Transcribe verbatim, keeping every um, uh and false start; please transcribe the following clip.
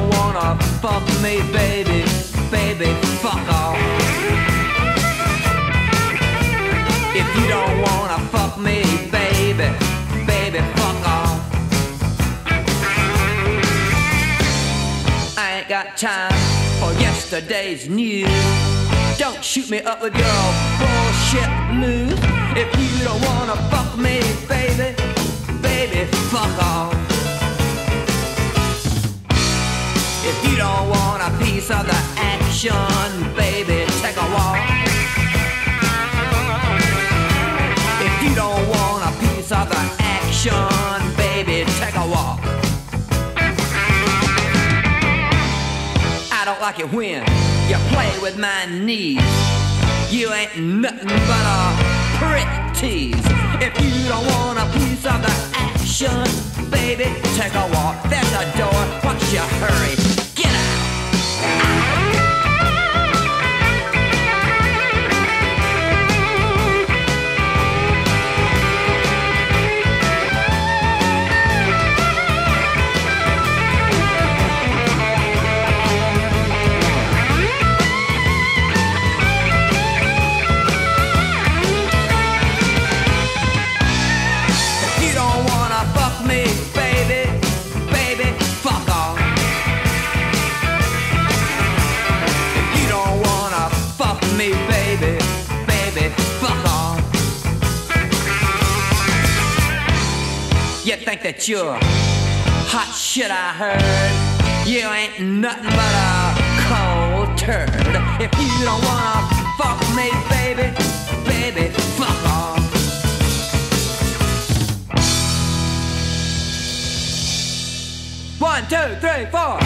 don't wanna fuck me, baby, baby, fuck off. If you don't wanna fuck me, baby, baby, fuck off. I ain't got time for yesterday's news. Don't shoot me up with your bullshit news. If you don't wanna fuck me, baby, baby, fuck off. If you don't want a piece of the action, baby, take a walk. If you don't want a piece of the action, baby, take a walk. I don't like it when you play with my knees. You ain't nothing but a prick tease. If you don't want a piece of the action, baby, take a walk. There's a door, what's your hurry? Baby, baby, fuck off. You think that you're hot shit, I heard. You ain't nothing but a cold turd. If you don't wanna fuck me, baby, baby, fuck off. One, two, three, four.